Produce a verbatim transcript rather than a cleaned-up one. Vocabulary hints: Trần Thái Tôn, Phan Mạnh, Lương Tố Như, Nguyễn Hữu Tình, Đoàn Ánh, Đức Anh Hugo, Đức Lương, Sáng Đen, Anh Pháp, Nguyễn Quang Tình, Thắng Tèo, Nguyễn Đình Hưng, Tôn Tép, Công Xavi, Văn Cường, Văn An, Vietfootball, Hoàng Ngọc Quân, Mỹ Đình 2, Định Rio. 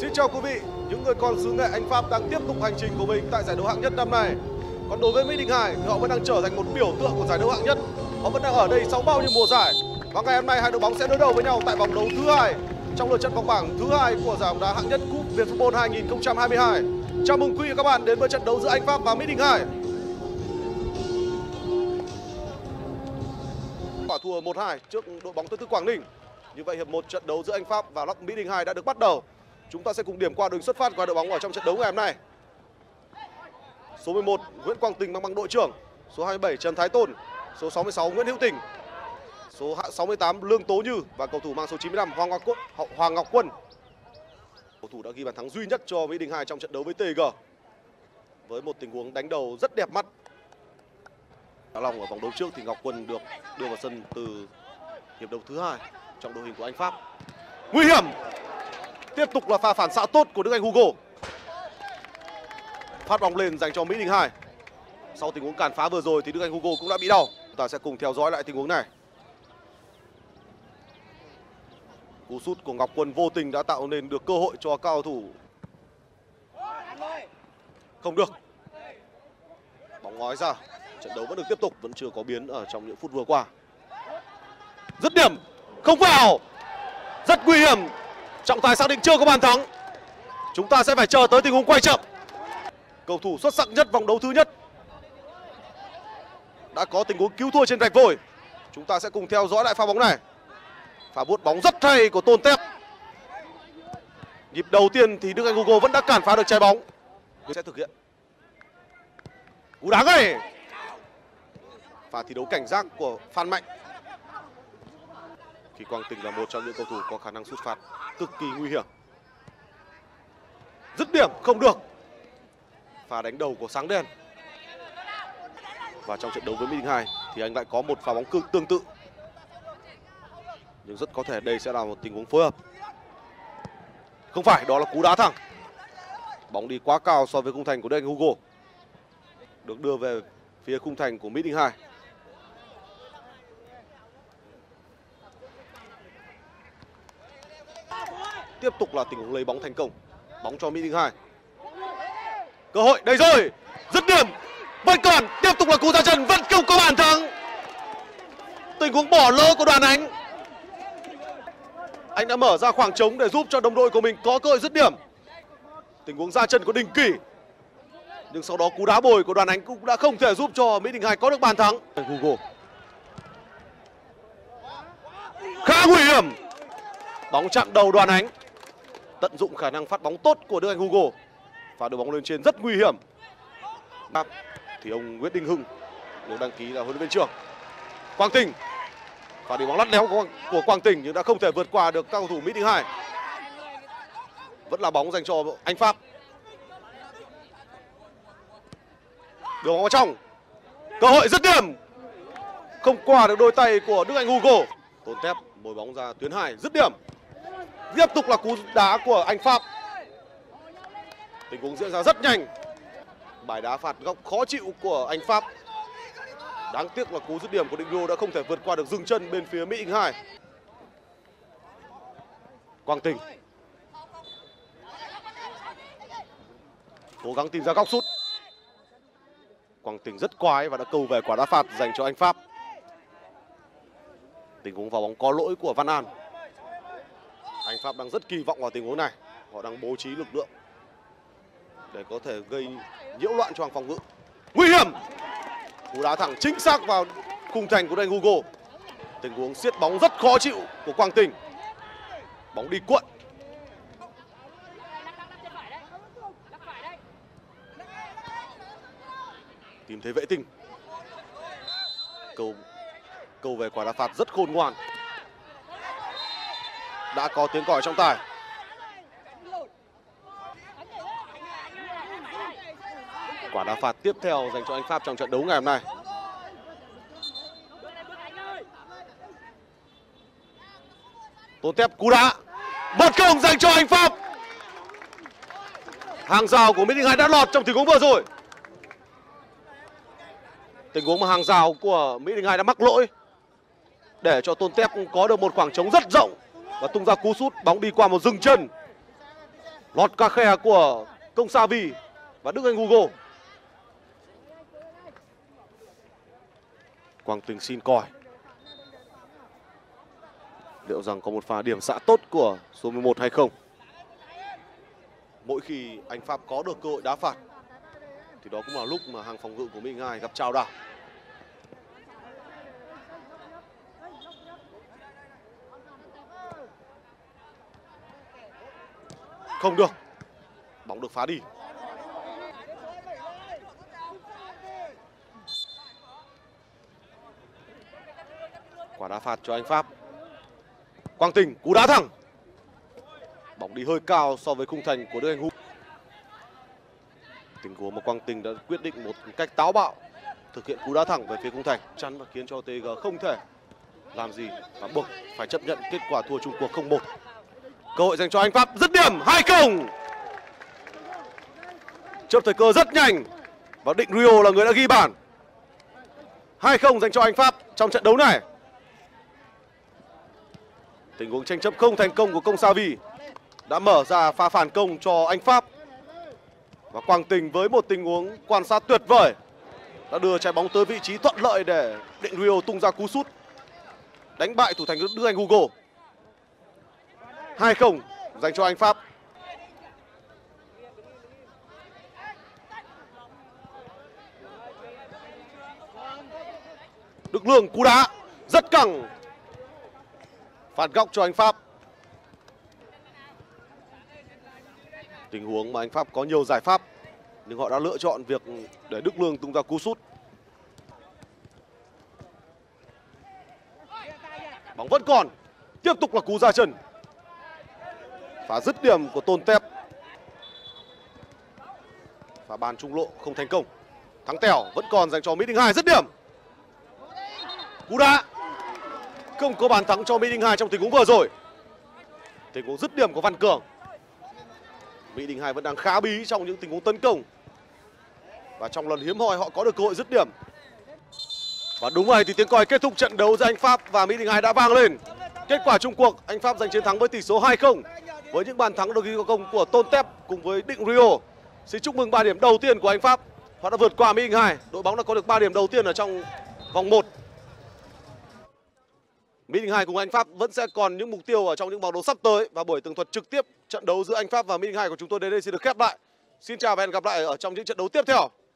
Xin chào quý vị, những người con xứ nghệ Anh Pháp đang tiếp tục hành trình của mình tại giải đấu hạng nhất năm nay. Còn đối với Mỹ Đình hai thì họ vẫn đang trở thành một biểu tượng của giải đấu hạng nhất. Họ vẫn đang ở đây sau bao nhiêu mùa giải. Và ngày hôm nay hai đội bóng sẽ đối đầu với nhau tại vòng đấu thứ hai trong lượt trận vòng bảng thứ hai của giải bóng đá hạng nhất Cúp Vietfootball hai nghìn không trăm hai mươi hai. Chào mừng quý vị và các bạn đến với trận đấu giữa Anh Pháp và Mỹ Đình hai. Quả thua một hai trước đội bóng tới từ Quảng Ninh. Như vậy hiệp một trận đấu giữa Anh Pháp và Mỹ Đình hai đã được bắt đầu. Chúng ta sẽ cùng điểm qua đường xuất phát của hai đội bóng ở trong trận đấu ngày hôm nay. Số mười một Nguyễn Quang Tình mang bằng đội trưởng, số hai mươi bảy Trần Thái Tôn, số sáu mươi sáu Nguyễn Hữu Tình, số sáu mươi tám Lương Tố Như và cầu thủ mang số chín mươi lăm Hoàng Ngọc Quân. Hoàng Ngọc Quân. Cầu thủ đã ghi bàn thắng duy nhất cho Mỹ Đình hai trong trận đấu với tê giê với một tình huống đánh đầu rất đẹp mắt. Đá lòng ở vòng đấu trước thì Ngọc Quân được đưa vào sân từ hiệp đấu thứ hai trong đội hình của Anh Pháp. Nguy hiểm. Tiếp tục là pha phản xạ tốt của Đức Anh Hugo. Phát bóng lên dành cho Mỹ Đình hai. Sau tình huống cản phá vừa rồi thì Đức Anh Hugo cũng đã bị đau. Chúng ta sẽ cùng theo dõi lại tình huống này. Cú sút của Ngọc Quân vô tình đã tạo nên được cơ hội cho cao thủ. Không được. Bóng ngói ra. Trận đấu vẫn được tiếp tục, vẫn chưa có biến ở trong những phút vừa qua. Dứt điểm. Không vào. Rất nguy hiểm. Trọng tài xác định chưa có bàn thắng. Chúng ta sẽ phải chờ tới tình huống quay chậm. Cầu thủ xuất sắc nhất vòng đấu thứ nhất đã có tình huống cứu thua trên vạch vôi. Chúng ta sẽ cùng theo dõi lại pha bóng này. Pha vuốt bóng rất hay của Tôn Tép. Nhịp đầu tiên thì Đức Anh Hugo vẫn đã cản phá được trái bóng. Người sẽ thực hiện cú đá ngay. Pha thi đấu cảnh giác của Phan Mạnh. Thì Quang Tình là một trong những cầu thủ có khả năng sút phạt cực kỳ nguy hiểm. Dứt điểm không được. Pha đánh đầu của Sáng Đen. Và trong trận đấu với Mỹ Đình hai thì anh lại có một pha bóng tương tự. Nhưng rất có thể đây sẽ là một tình huống phối hợp. Không phải, đó là cú đá thẳng. Bóng đi quá cao so với khung thành của Đức Anh Hugo. Được đưa về phía khung thành của Mỹ Đình hai. Tiếp tục là tình huống lấy bóng thành công. Bóng cho Mỹ Đình hai. Cơ hội đây rồi. Dứt điểm. Vẫn còn. Tiếp tục là cú ra chân. Vẫn không có bàn thắng. Tình huống bỏ lỡ của Đoàn Ánh. Anh đã mở ra khoảng trống để giúp cho đồng đội của mình có cơ hội dứt điểm. Tình huống ra chân của Đình Kỷ. Nhưng sau đó cú đá bồi của Đoàn Ánh cũng đã không thể giúp cho Mỹ Đình hai có được bàn thắng. Hugo. Khá nguy hiểm. Bóng chạm đầu Đoàn Ánh. Tận dụng khả năng phát bóng tốt của Đức Anh Hugo và đội bóng lên trên rất nguy hiểm. Thì ông Nguyễn Đình Hưng được đăng ký là huấn luyện viên trưởng. Quang Tình và đội bóng lắt léo của Quang Tình nhưng đã không thể vượt qua được các cầu thủ Mỹ Đình hai. Vẫn là bóng dành cho Anh Pháp. Đưa bóng vào trong. Cơ hội dứt điểm. Không qua được đôi tay của Đức Anh Hugo. Tôn Tép bồi bóng ra tuyến hai. Dứt điểm. Tiếp tục là cú đá của Anh Pháp. Tình huống diễn ra rất nhanh. Bài đá phạt góc khó chịu của Anh Pháp. Đáng tiếc là cú dứt điểm của Định Rio đã không thể vượt qua được dừng chân bên phía Mỹ Đình hai. Quang Tình cố gắng tìm ra góc sút. Quang Tình rất quái và đã cầu về quả đá phạt dành cho Anh Pháp. Tình huống vào bóng có lỗi của Văn An. Anh Pháp đang rất kỳ vọng vào tình huống này. Họ đang bố trí lực lượng để có thể gây nhiễu loạn cho hàng phòng ngự. Nguy hiểm. Cú đá thẳng chính xác vào khung thành của Đức Anh Hugo. Tình huống siết bóng rất khó chịu của Quang Tình. Bóng đi cuộn. Tìm thấy vệ tinh. Cầu cầu về quả đá phạt rất khôn ngoan. Đã có tiếng còi trọng tài. Quả đá phạt tiếp theo dành cho Anh Pháp trong trận đấu ngày hôm nay. Tôn Tép cú đá. Một không dành cho Anh Pháp. Hàng rào của Mỹ Đình hai đã lọt trong tình huống vừa rồi. Tình huống mà hàng rào của Mỹ Đình hai đã mắc lỗi để cho Tôn Tép có được một khoảng trống rất rộng và tung ra cú sút. Bóng đi qua một dừng chân. Lọt qua khe của Công Xavi và Đức Anh Hugo. Quang Tình xin coi liệu rằng có một pha điểm xạ tốt của số mười một hay không. Mỗi khi Anh Pháp có được cơ hội đá phạt thì đó cũng là lúc mà hàng phòng ngự của Mỹ Đình hai gặp trao đảo. Không được. Bóng được phá đi. Quả đá phạt cho Anh Pháp. Quang Tình cú đá thẳng. Bóng đi hơi cao so với khung thành của Đức Anh Hugo. Tình huống mà Quang Tình đã quyết định một cách táo bạo, thực hiện cú đá thẳng về phía khung thành, chắn và khiến cho tê giê không thể làm gì và buộc phải chấp nhận kết quả thua chung cuộc không một. Cơ hội dành cho Anh Pháp dứt điểm hai không. Chớp thời cơ rất nhanh và Định Rio là người đã ghi bàn. hai không dành cho Anh Pháp trong trận đấu này. Tình huống tranh chấp không thành công của Công Xavi đã mở ra pha phản công cho Anh Pháp. Và Quang Tình với một tình huống quan sát tuyệt vời đã đưa trái bóng tới vị trí thuận lợi để Định Rio tung ra cú sút đánh bại thủ thành Đức Anh Hugo. Hai không dành cho Anh Pháp. Đức Lương cú đá rất căng. Phạt góc cho Anh Pháp. Tình huống mà Anh Pháp có nhiều giải pháp nhưng họ đã lựa chọn việc để Đức Lương tung ra cú sút. Bóng vẫn còn. Tiếp tục là cú ra chân. Phá dứt điểm của Tôn Tép. Phá bàn trung lộ không thành công. Thắng Tèo vẫn còn dành cho Mỹ Đình hai. Dứt điểm. Cú đá. Không có bàn thắng cho Mỹ Đình hai trong tình huống vừa rồi. Tình huống dứt điểm của Văn Cường. Mỹ Đình hai vẫn đang khá bí trong những tình huống tấn công. Và trong lần hiếm hoi họ có được cơ hội dứt điểm. Và đúng vậy thì tiếng còi kết thúc trận đấu giữa Anh Pháp và Mỹ Đình hai đã vang lên. Kết quả chung cuộc, Anh Pháp giành chiến thắng với tỷ số hai không. Với những bàn thắng được ghi có công của Tôn Tép cùng với Định Rio. Xin chúc mừng ba điểm đầu tiên của Anh Pháp. Họ đã vượt qua Mỹ Đình hai. Đội bóng đã có được ba điểm đầu tiên ở trong vòng một. Mỹ Đình hai cùng Anh Pháp vẫn sẽ còn những mục tiêu ở trong những vòng đấu sắp tới. Và buổi tường thuật trực tiếp trận đấu giữa Anh Pháp và Mỹ Đình hai của chúng tôi đến đây xin được khép lại. Xin chào và hẹn gặp lại ở trong những trận đấu tiếp theo.